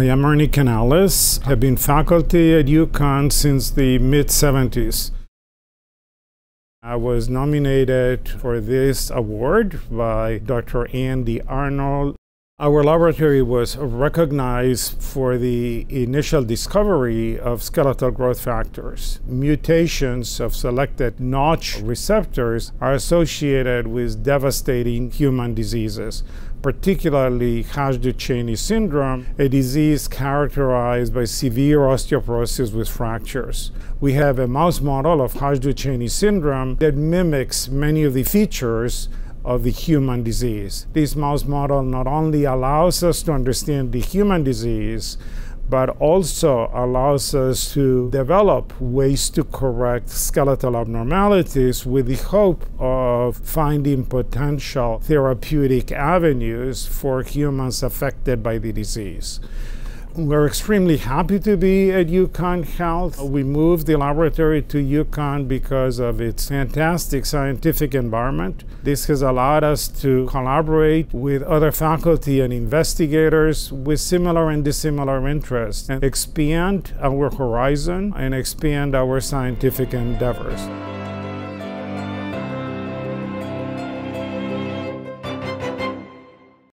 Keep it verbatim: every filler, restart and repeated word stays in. I am Ernie Canales. I've been faculty at UConn since the mid seventies. I was nominated for this award by Doctor Andy Arnold. Our laboratory was recognized for the initial discovery of skeletal growth factors. Mutations of selected notch receptors are associated with devastating human diseases, particularly Hajdu Cheney syndrome, a disease characterized by severe osteoporosis with fractures. We have a mouse model of Hajdu Cheney syndrome that mimics many of the features of the human disease. This mouse model not only allows us to understand the human disease, but also allows us to develop ways to correct skeletal abnormalities with the hope of finding potential therapeutic avenues for humans affected by the disease. We're extremely happy to be at UConn Health. We moved the laboratory to UConn because of its fantastic scientific environment. This has allowed us to collaborate with other faculty and investigators with similar and dissimilar interests and expand our horizon and expand our scientific endeavors.